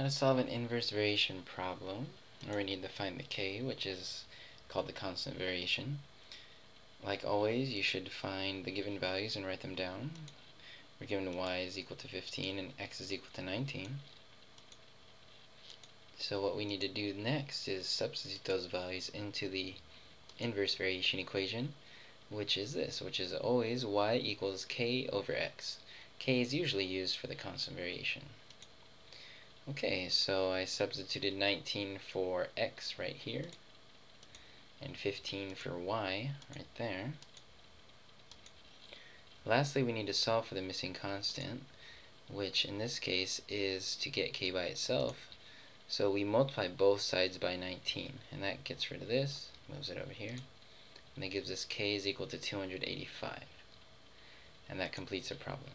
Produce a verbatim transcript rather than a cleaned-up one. How to solve an inverse variation problem, where we need to find the k, which is called the constant variation. Like always, you should find the given values and write them down. We're given y is equal to fifteen and x is equal to nineteen. So what we need to do next is substitute those values into the inverse variation equation, which is this, which is always y equals k over x. K is usually used for the constant variation. Okay, so I substituted nineteen for x right here, and fifteen for y right there. Lastly, we need to solve for the missing constant, which in this case is to get k by itself. So we multiply both sides by nineteen, and that gets rid of this, moves it over here, and that gives us k is equal to two hundred eighty-five. And that completes the problem.